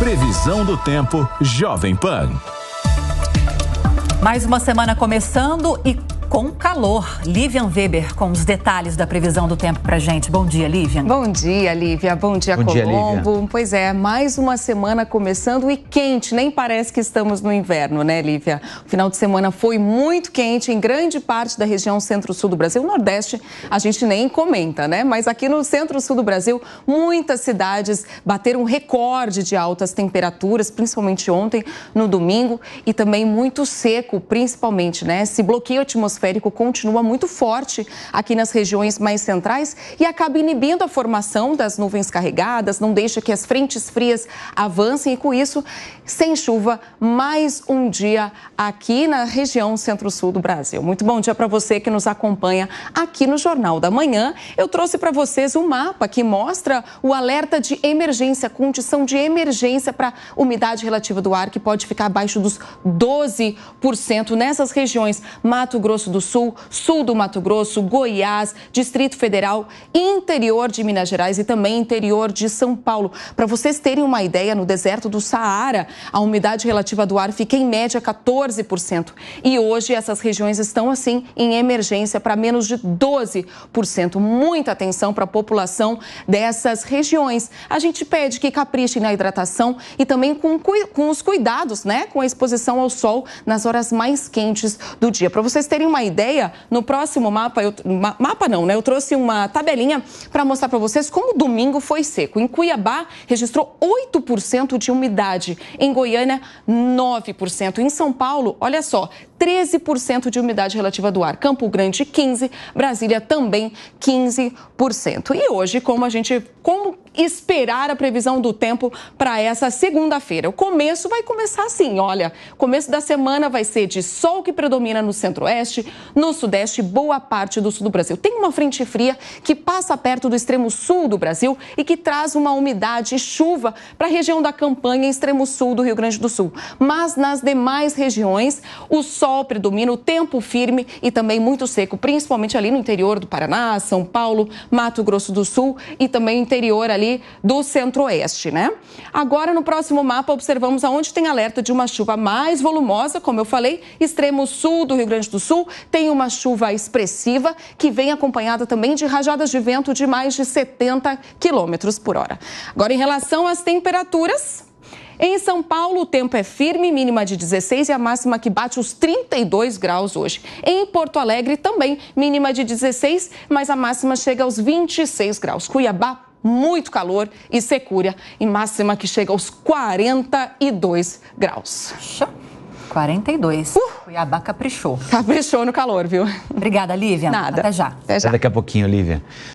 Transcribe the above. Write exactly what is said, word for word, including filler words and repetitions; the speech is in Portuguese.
Previsão do tempo Jovem Pan. Mais uma semana começando e com calor. Livian Weber com os detalhes da previsão do tempo pra gente. Bom dia, Livian. Bom dia, Lívia. Bom dia, Bom Colombo. Dia, pois é, mais uma semana começando e quente. Nem parece que estamos no inverno, né, Lívia? O final de semana foi muito quente em grande parte da região centro-sul do Brasil. O Nordeste a gente nem comenta, né? Mas aqui no centro-sul do Brasil, muitas cidades bateram recorde de altas temperaturas, principalmente ontem, no domingo. E também muito seco, principalmente, né? Esse bloqueio atmosférico continua muito forte aqui nas regiões mais centrais e acaba inibindo a formação das nuvens carregadas, não deixa que as frentes frias avancem e com isso, sem chuva, mais um dia aqui na região centro-sul do Brasil. Muito bom dia para você que nos acompanha aqui no Jornal da Manhã. Eu trouxe para vocês um mapa que mostra o alerta de emergência, condição de emergência para umidade relativa do ar que pode ficar abaixo dos doze por cento nessas regiões, Mato Grosso do Sul, sul do Mato Grosso, Goiás, Distrito Federal, interior de Minas Gerais e também interior de São Paulo. Para vocês terem uma ideia, no deserto do Saara, a umidade relativa do ar fica em média quatorze por cento. E hoje essas regiões estão assim em emergência para menos de doze por cento. Muita atenção para a população dessas regiões. A gente pede que caprichem na hidratação e também com, com os cuidados, né, com a exposição ao sol nas horas mais quentes do dia. Para vocês terem uma ideia, no próximo mapa, eu, mapa não, né? Eu trouxe uma tabelinha para mostrar para vocês como o domingo foi seco. Em Cuiabá, registrou oito por cento de umidade. Em Goiânia, nove por cento. Em São Paulo, olha só, treze por cento de umidade relativa do ar. Campo Grande, quinze por cento. Brasília, também quinze por cento. E hoje, como a gente... Como esperar a previsão do tempo para essa segunda-feira? O começo vai começar assim, olha. Começo da semana vai ser de sol que predomina no centro-oeste, no sudeste e boa parte do sul do Brasil. Tem uma frente fria que passa perto do extremo sul do Brasil e que traz uma umidade e chuva para a região da campanha e extremo sul do Rio Grande do Sul. Mas nas demais regiões, o sol predomina, o tempo firme e também muito seco, principalmente ali no interior do Paraná, São Paulo, Mato Grosso do Sul e também interior ali do centro-oeste, né? Agora, no próximo mapa, observamos aonde tem alerta de uma chuva mais volumosa, como eu falei, extremo sul do Rio Grande do Sul, tem uma chuva expressiva que vem acompanhada também de rajadas de vento de mais de setenta quilômetros por hora. Agora, em relação às temperaturas... Em São Paulo, o tempo é firme, mínima de dezesseis e a máxima que bate os trinta e dois graus hoje. Em Porto Alegre, também, mínima de dezesseis, mas a máxima chega aos vinte e seis graus. Cuiabá, muito calor e secura, e máxima que chega aos quarenta e dois graus. quarenta e dois. Uh! Cuiabá caprichou. Caprichou no calor, viu? Obrigada, Lívia. Nada. Até já. Até já. Até daqui a pouquinho, Lívia.